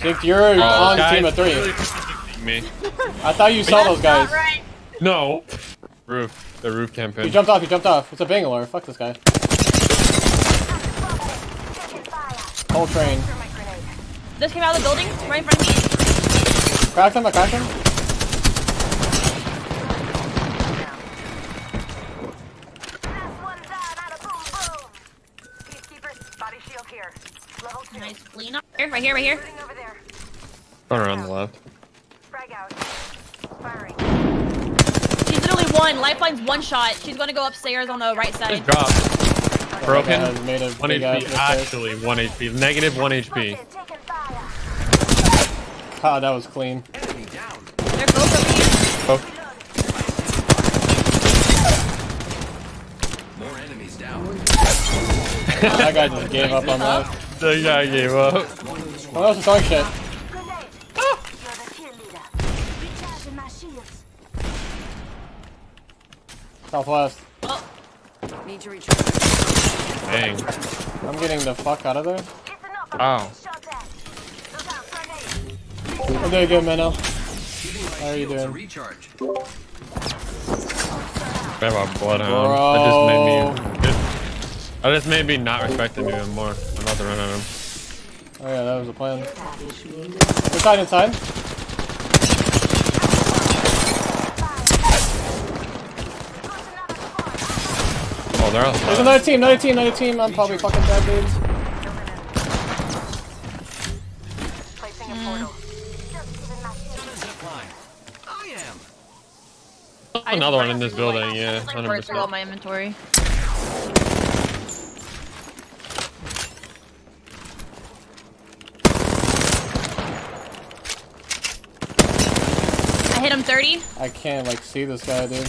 Six, you're on team of three. Me. I thought you saw those guys. Right. No. Roof. The roof campaign. He jumped off. It's a Bangalore. Fuck this guy. Whole train. This came out of the building. Right in front of me. Cracked him. I cracked him. Nice clean up. Here, right here, right here. All around the left. Frag out. Firing. She's literally one. Lifeline's one shot. She's gonna go upstairs on the right side. Drop. Broken. Oh, one HP. Actually, one HP. Negative one HP. Ah, that was clean. They're both over here. Oh. More enemies down. That guy just gave up on that. That guy gave up. Oh, that was a dark shit. Southwest. Oh. Need to retreat. Dang. I'm getting the fuck out of there. Oh. I'm doing good, Minnow. How are you doing? I have a bloodhound. That just made me not respect him even more. I'm about to run at him. Oh yeah, that was the plan. Inside, inside. Oh, they're outside. There's another team, another team. I'm probably fucking dead, dudes. Another one in this building, yeah. I'm going to through all my inventory. I hit him 30. I can't, like, see this guy, dude.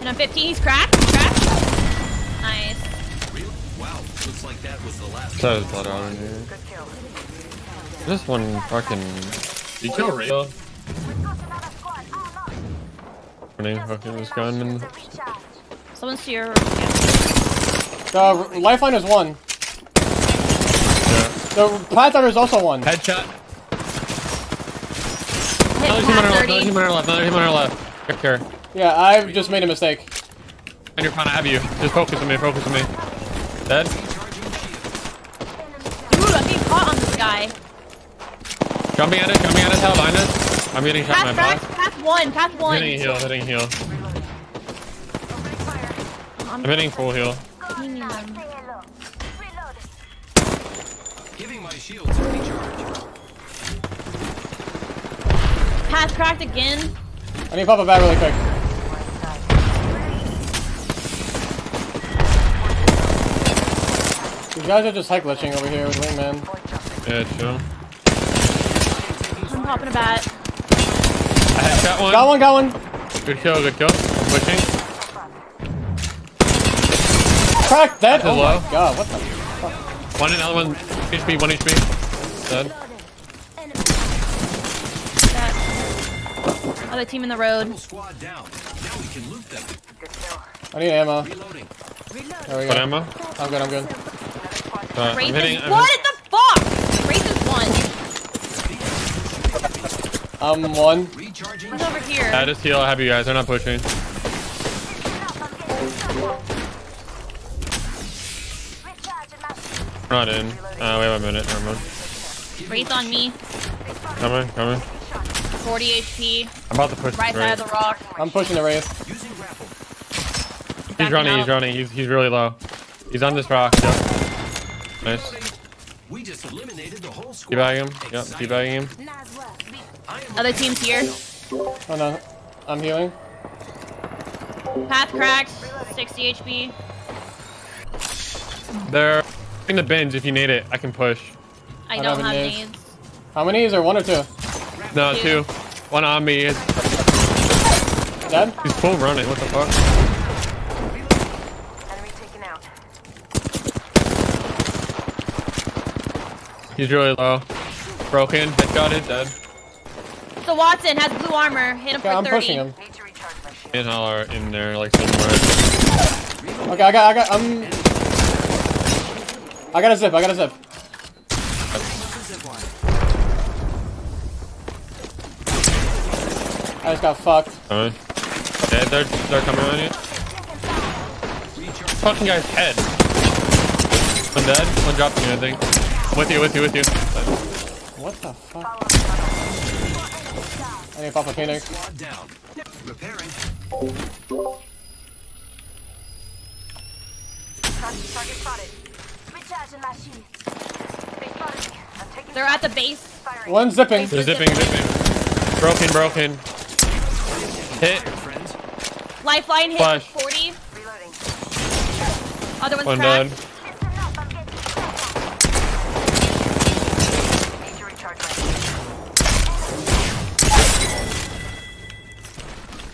And I'm 15. He's cracked. Nice. Wow. Looks like that was the last. That was blood on here. Good kill. This one fucking. You kill Rachel. Fucking was gone. And... Someone's here. The lifeline is one. Yeah. The platform is also one. Headshot. Another team on our left. Quick care. Yeah, I've just made a mistake. And you're fine, I have you. Just focus on me, Dead? Dude, I'm being caught on this guy. Jumping at us, behind us. I'm getting shot in my back. Path one. Hitting heal. I'm hitting full heal. Giving my shields a recharge. Path cracked again. I need to pop a bat really quick. These guys are just high glitching over here with Wingman. Yeah, sure. I'm popping a bat. I got one. Got one. Good kill. Glitching. Cracked that. Oh my god, what the fuck? One, another one. HP, one HP. Dead. Other team in the road. I need ammo. There we go. Ammo? I'm good. What the fuck? Wraith is one. I'm one. He's over here. I just heal. I have you guys. They're not pushing. Not in. Wait a minute. Never mind. Wraith on me. Coming. 40 HP. I'm about to push right side of the rock. I'm pushing the Wraith. He's running. He's really low. He's on this rock. Yep. Nice. We just eliminated the whole squad. Debagging him. Yep. Debagging him. Other team's here. Oh no. I'm healing. Path cracked. 60 HP. They're in the bins if you need it. I can push. I don't have nades. How many is there? One or two? No, two. One on me. Dead? He's full running. What the fuck? Enemy taken out. He's really low. Broken. Headshotted. Dead. So Watson has blue armor. Hit him for 30. I'm pushing him. And all are in there like somewhere. Okay, I got a zip. I just got fucked. Coming. Yeah, they're coming on you. Fucking guy's head. One dead. One dropped me, I think. With you. What the fuck? I need to pop a Phoenix. They're at the base. One zipping. They're zipping. Broken. Hit. Lifeline hit. Flash. 40. Other one's cracked.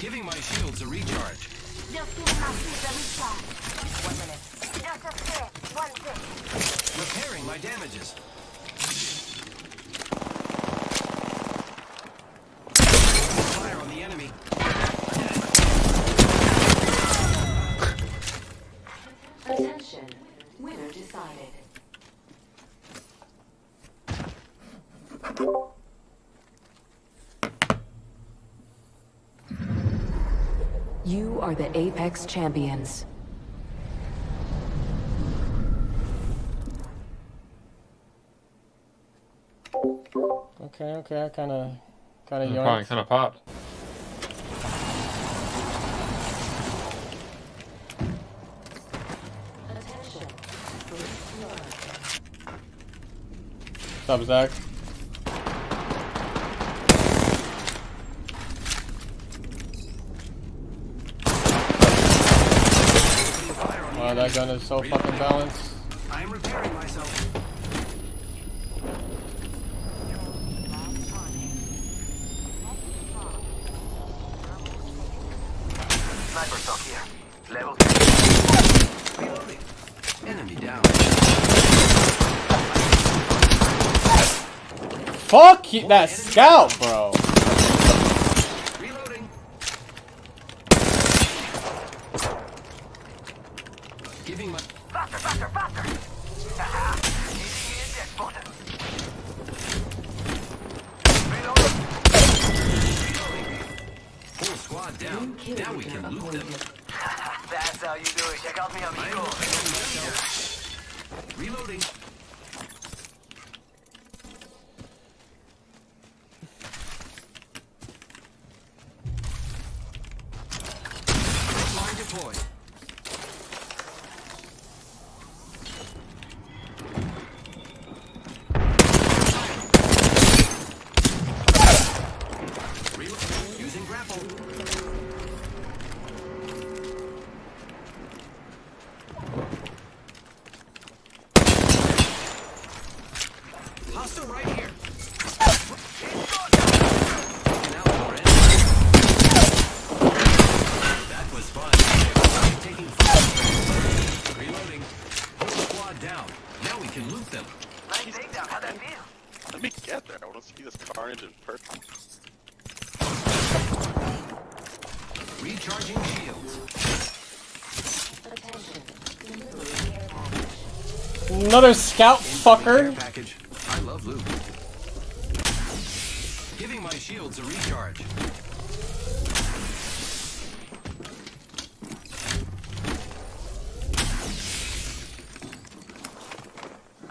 Giving my shields a recharge. Repairing my damages. Fire on the enemy. Attention. Winner decided. You are the Apex champions. Okay, I kinda yawned. Kinda popped. Attention. What's up, Zach? Wow, that gun is so fucking balanced. I'm repairing myself. Sniper stock here. Level 3. Reloading. Enemy down. Fuck you, that scout, bro. Reloading. Giving my faster. Down. Now we can loot them. That's how you do it. Check out me, amigo. Reloading. Line deployed. Hostile right here. That was fun. Taking fire. Reloading. Whole squad down. Now we can loot them. Nice takedown. How'd that feel? Let me get there. I want to see this carnage in person. Recharging shields. Another scout fucker. I love loot. Giving my shields a recharge.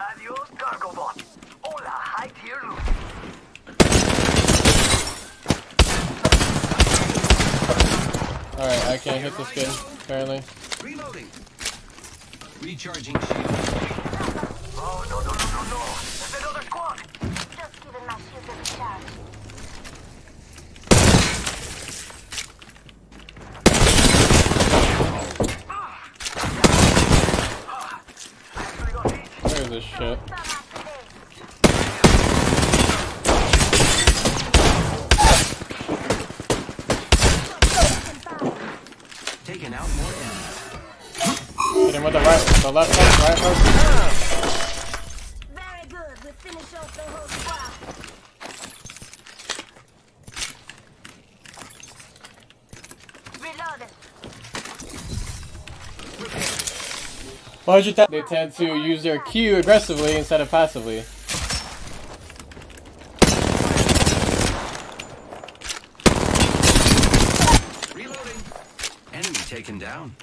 Adios, cargo bot. Hola, high tier loot. Alright, I can't hit this kid, apparently. Reloading. Recharging shields. Oh, no. There's another squad. Just giving my shields a recharge. I actually got hit. Where is this shit? Taking out more enemies. Hit him with the right, the left hook, right hook. They tend to use their Q aggressively instead of passively. taken down.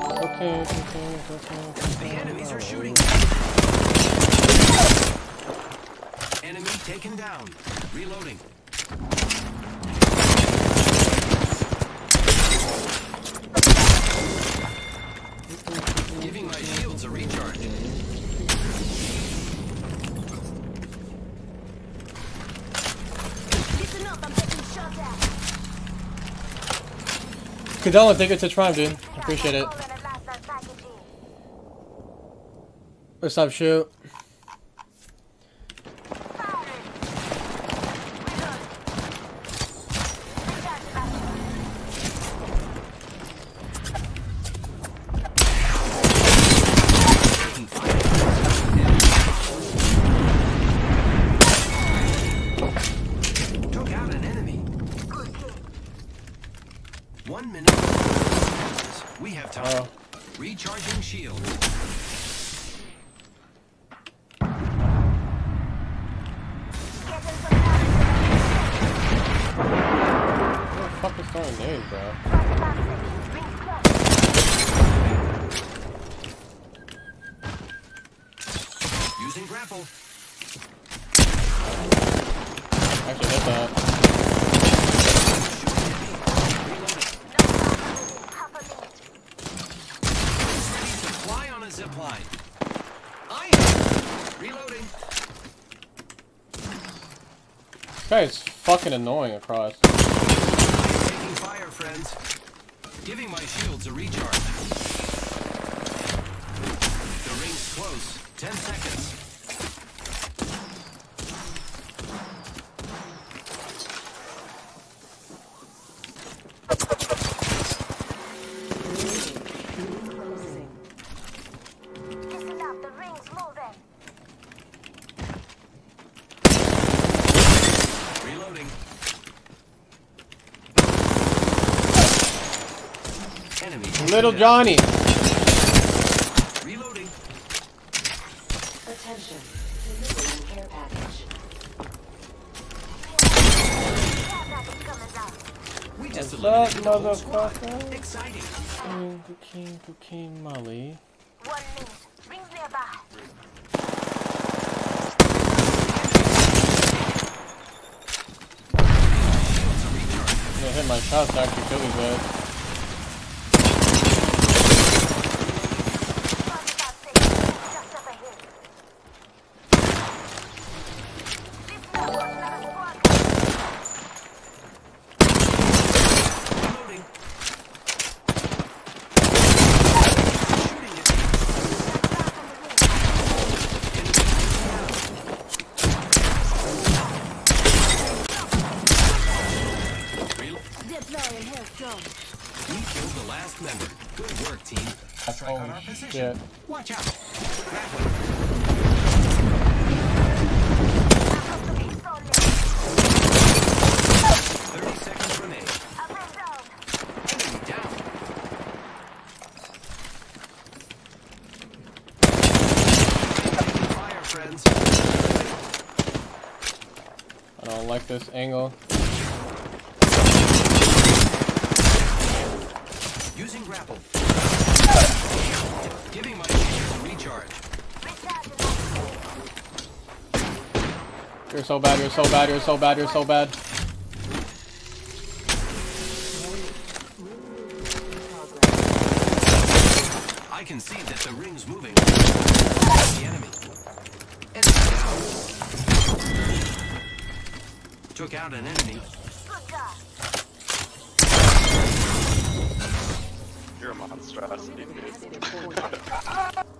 Okay, continue. The enemies are shooting. Enemy taken down. Reloading. Giving my shields a recharge. Listen up, I'm getting shot at. Cadella, thank you to Trime, dude. Appreciate it. Let's stop shoot. This guy is fucking annoying across. Taking fire, friends. Giving my shields a recharge. The ring's close. 10 seconds. Little Johnny. Reloading. Attention. Delivering care package. We just eliminated the whole squad. Exciting. Cocaine, cocaine, Molly. 1 minute. Rings nearby. I hit my shots actually really good. Yeah. Watch out. I don't like this angle. Using grapple. Giving my shield a recharge. You're so bad, you're so bad, you're so bad, you're so bad. I can see that the ring's moving. The enemy. Took out an enemy. You're a monstrosity, dude.